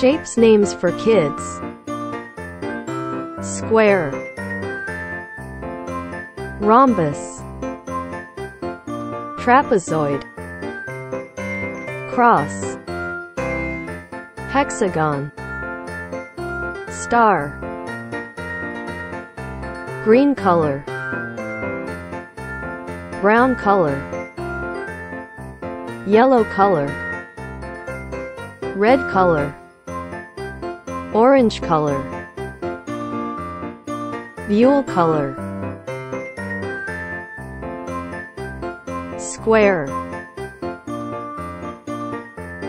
Shapes names for kids. Square, rhombus, trapezoid, cross, hexagon, star. Green color, brown color, yellow color, red color, orange color, Buhl color. Square,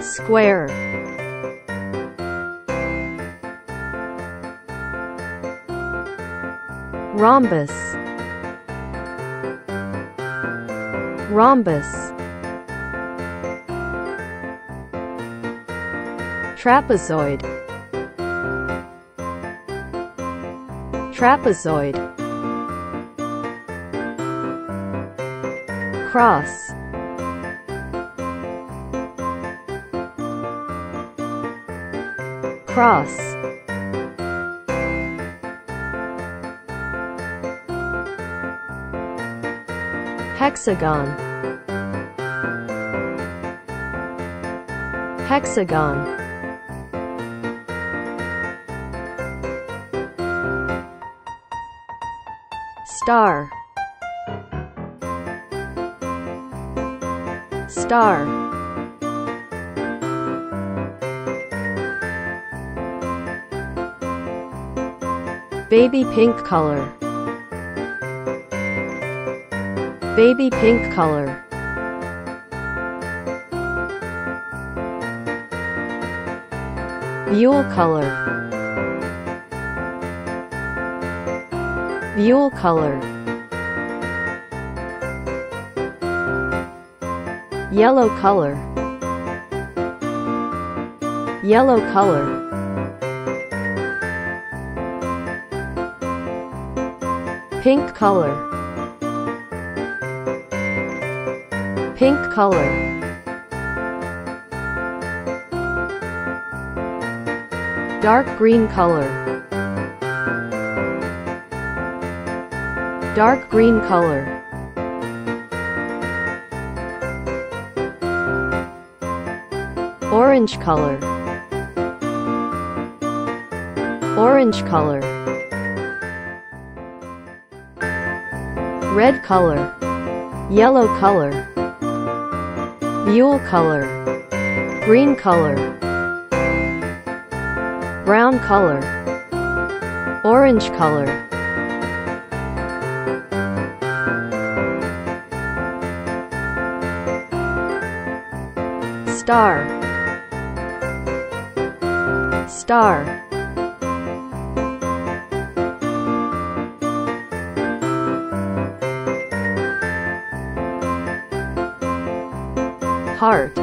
square, rhombus, rhombus, trapezoid, trapezoid, cross, cross, hexagon, hexagon, star, star, baby pink color, baby pink color, Buhl color, Buhl color, yellow color, yellow color, pink color, pink color, dark green color, dark green color, orange color, orange color, red color, yellow color, Buhl color, green color, brown color, orange color, star, star, heart,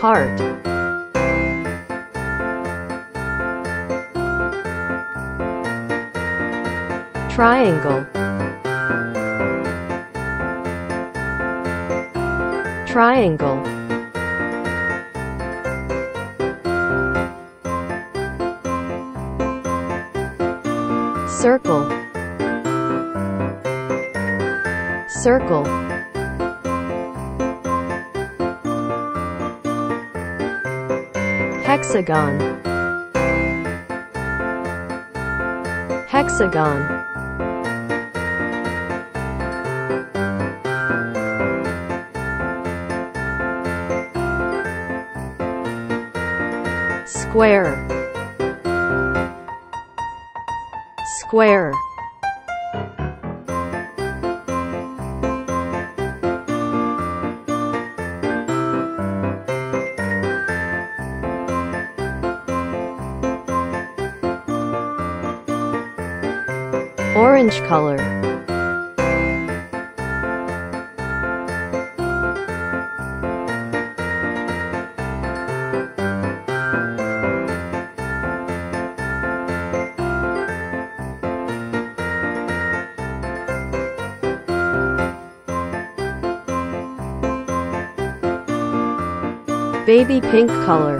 heart, triangle, triangle, circle, circle, hexagon, hexagon, square, square, orange color, baby pink color.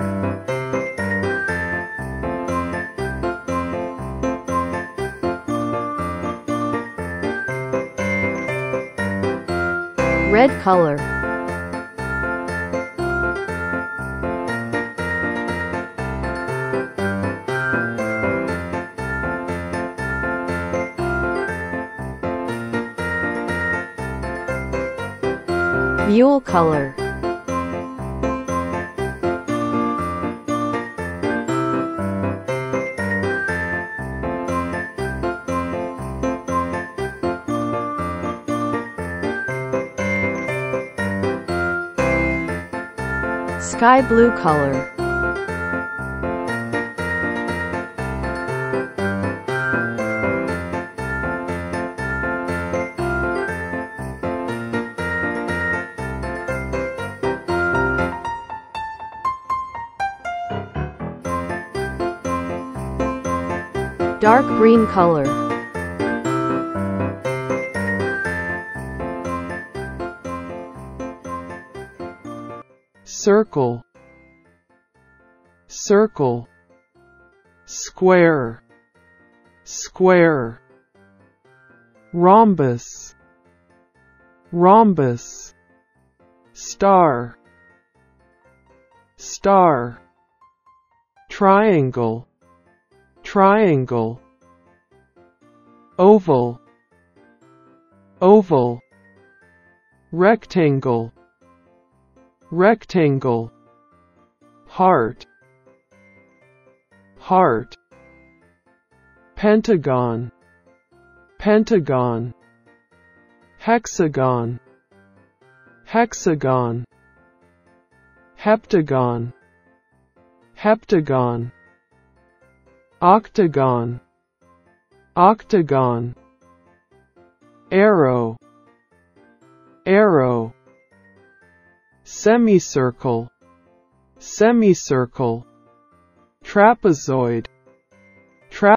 Red color. Mule color. Sky blue color. Dark green color. Circle, circle. Square, square. Rhombus, rhombus. Star, star. Triangle, triangle. Oval, oval. Rectangle, rectangle. Heart, heart. Pentagon, pentagon. Hexagon, hexagon. Heptagon, heptagon. Octagon, octagon. Arrow, arrow. Semicircle, semicircle. Trapezoid,